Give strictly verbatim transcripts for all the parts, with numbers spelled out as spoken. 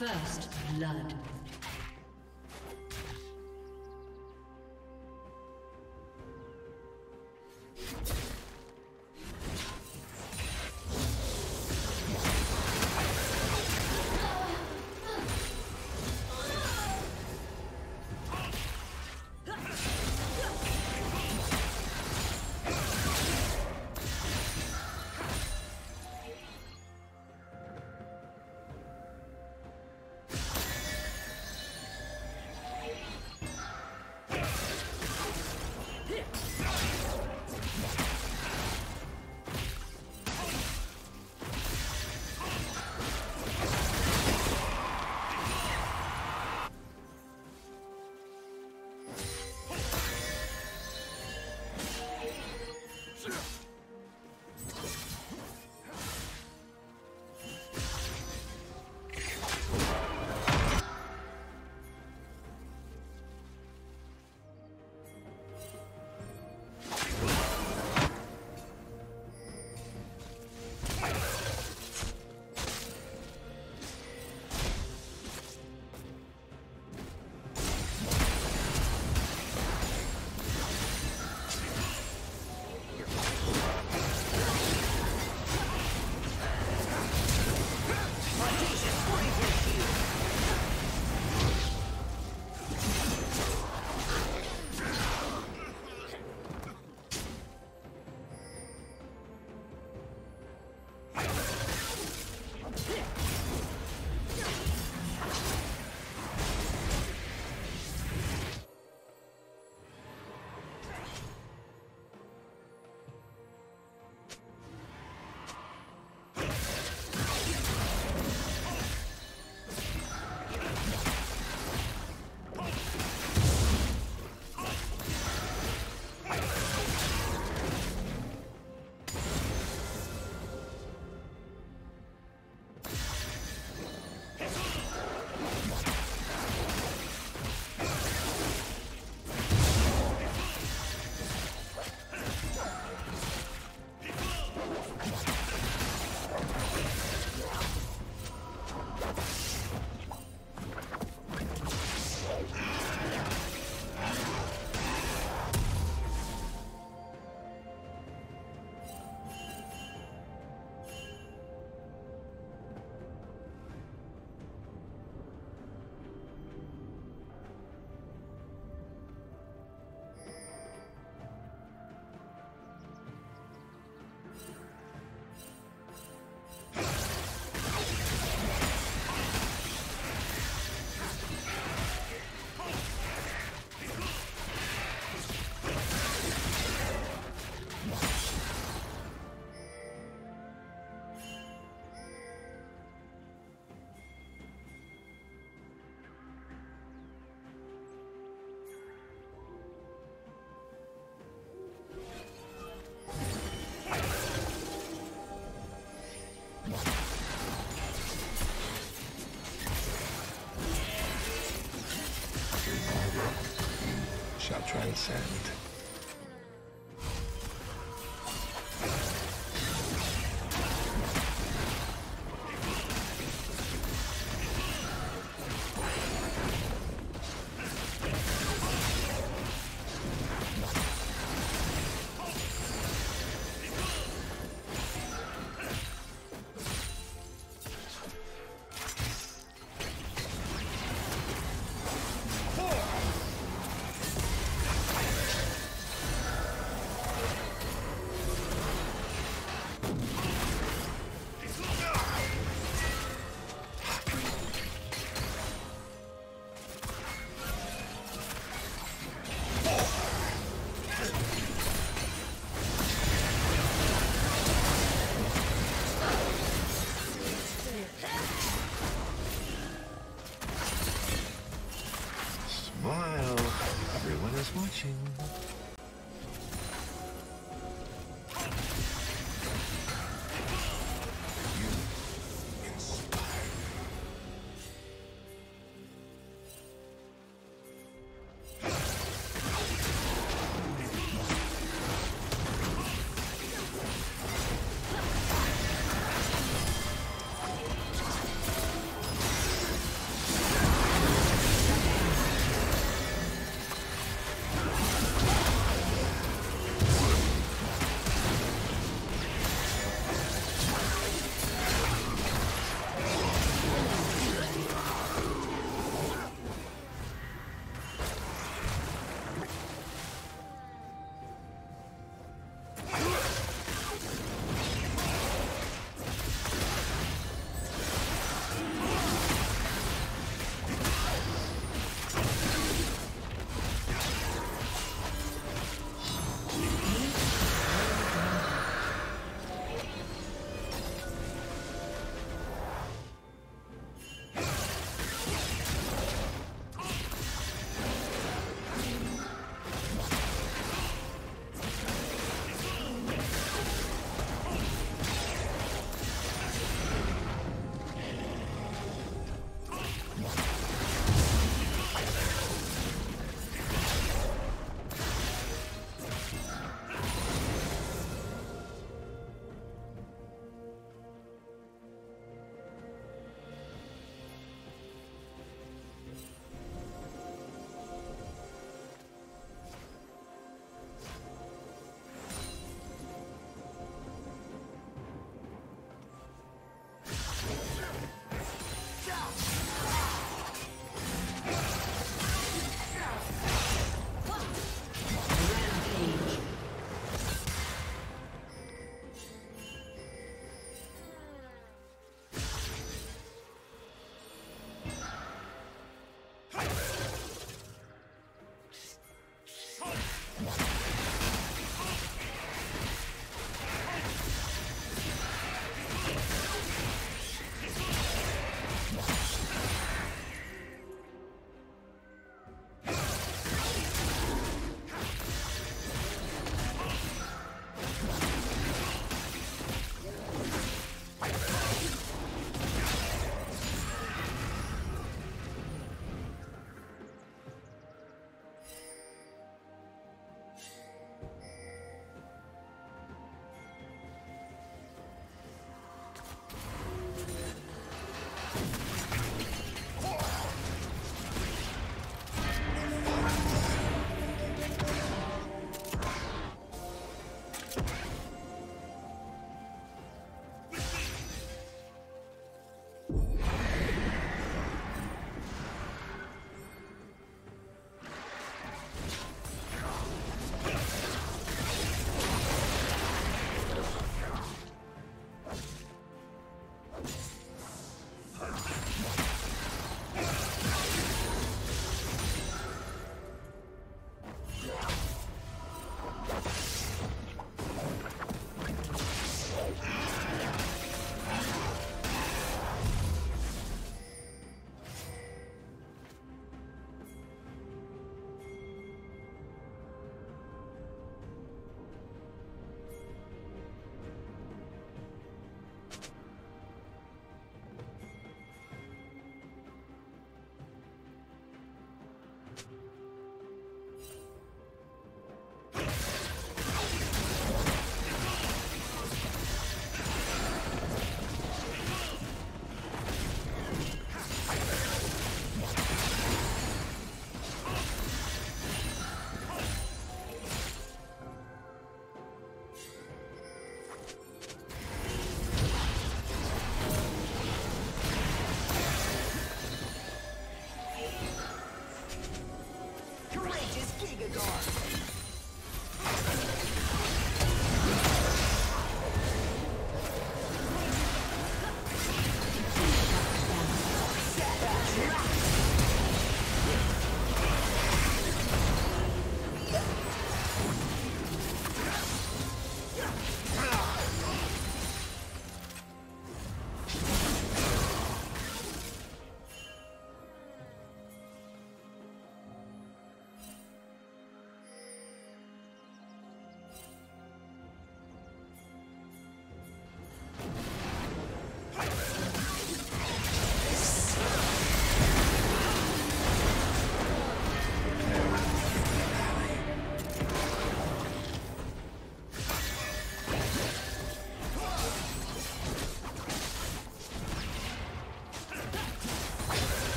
First blood. Transcend.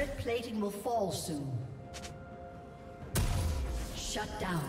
Turret plating will fall soon. Shut down.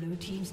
Blue team's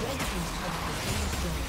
team's turret has been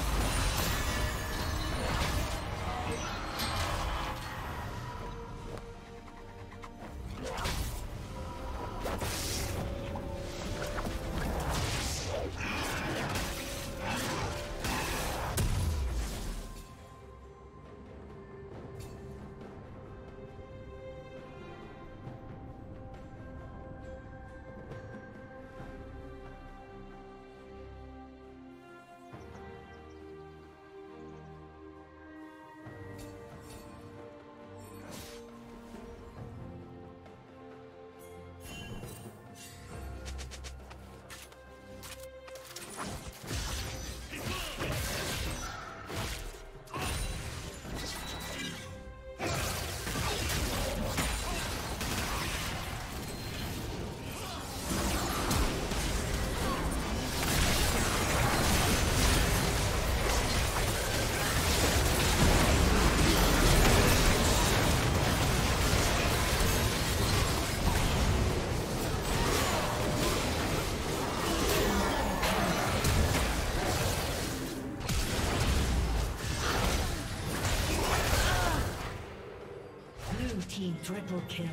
triple kill.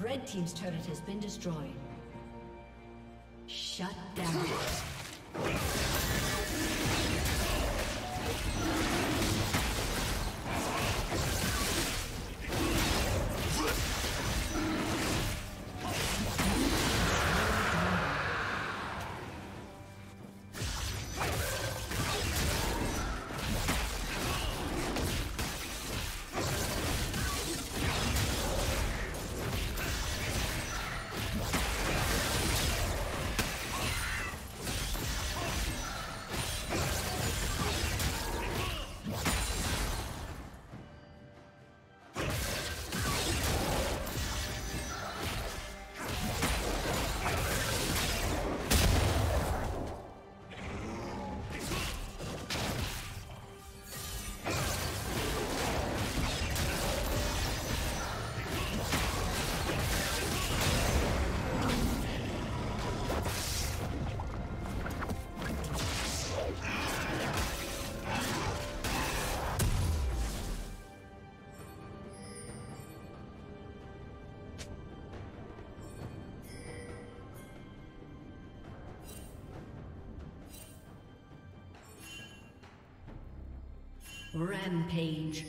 Red team's turret has been destroyed. Shut down. Rampage.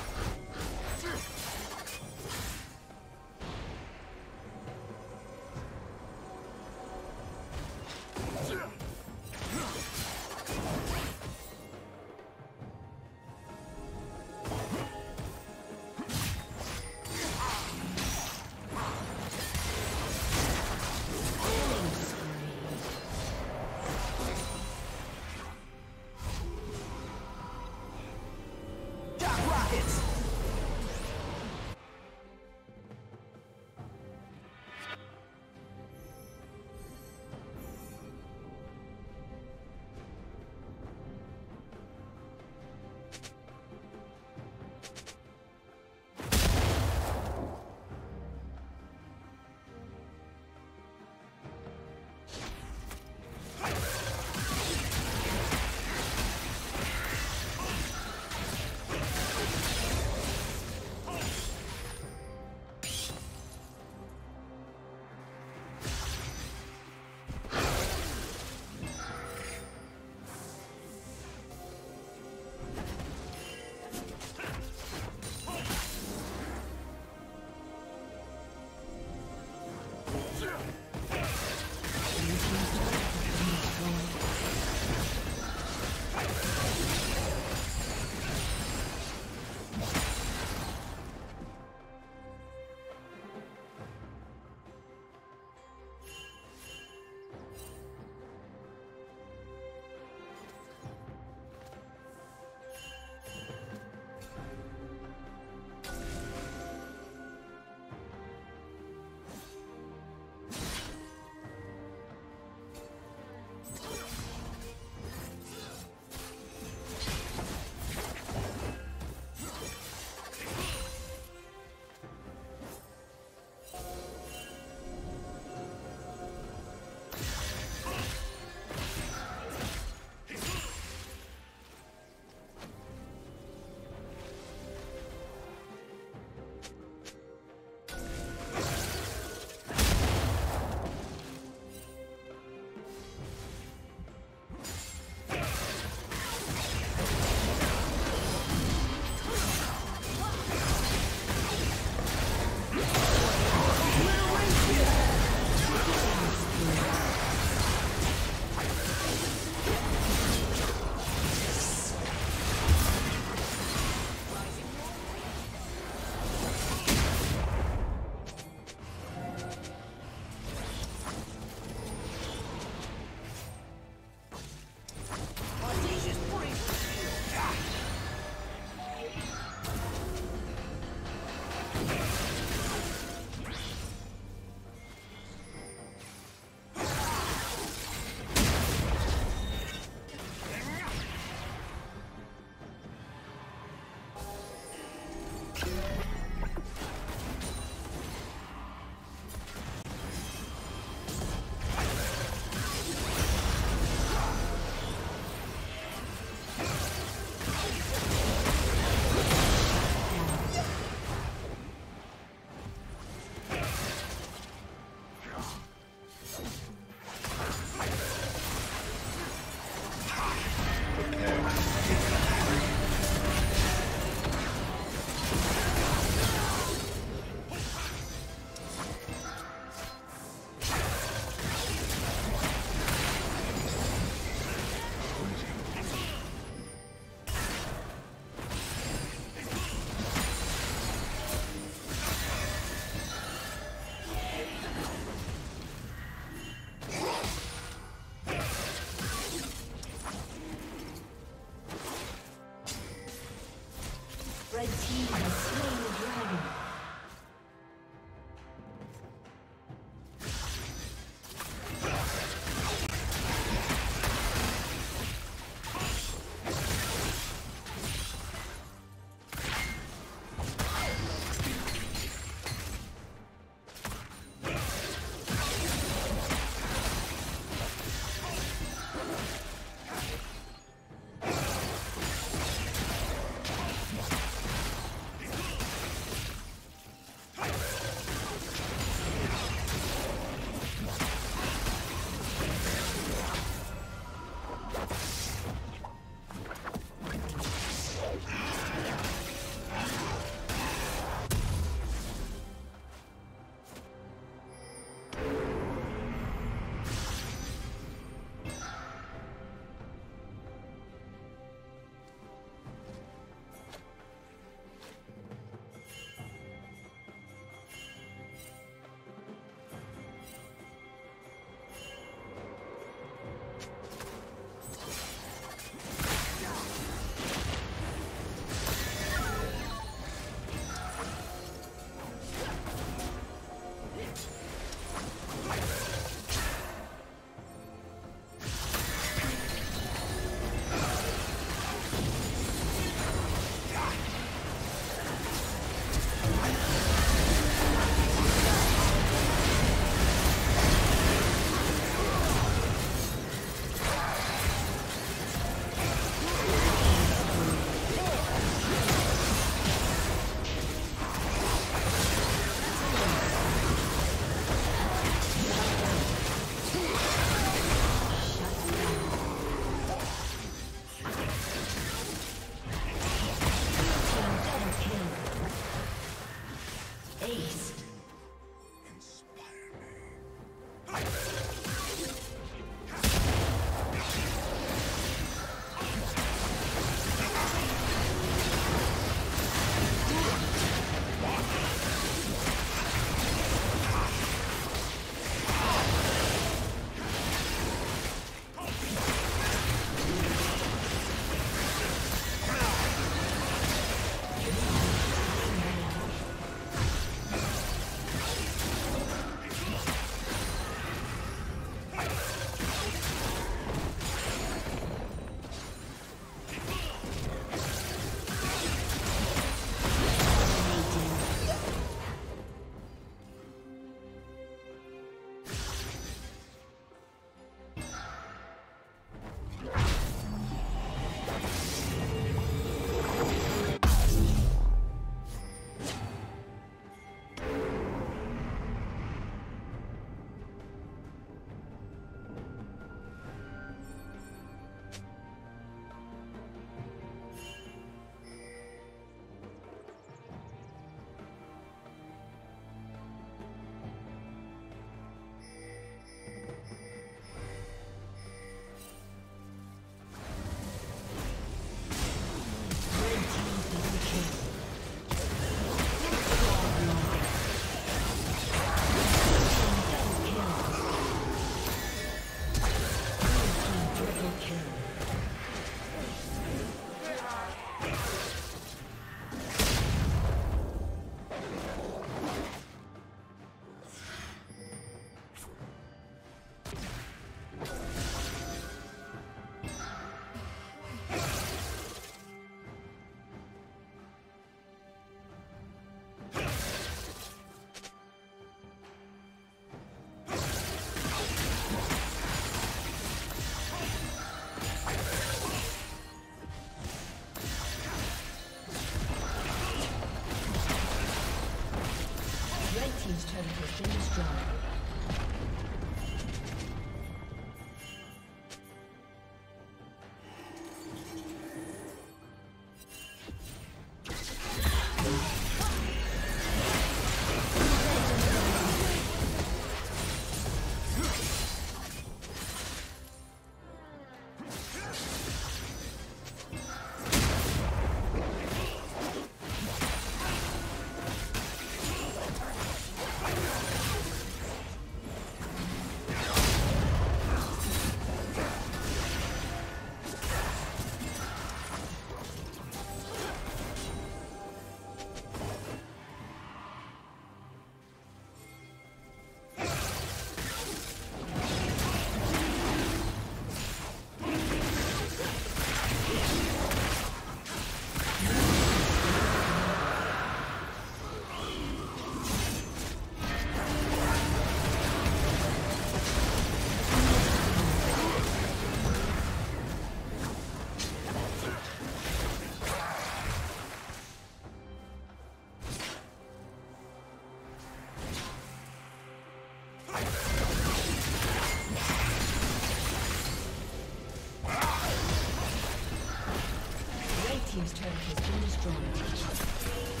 team's turret has been destroyed.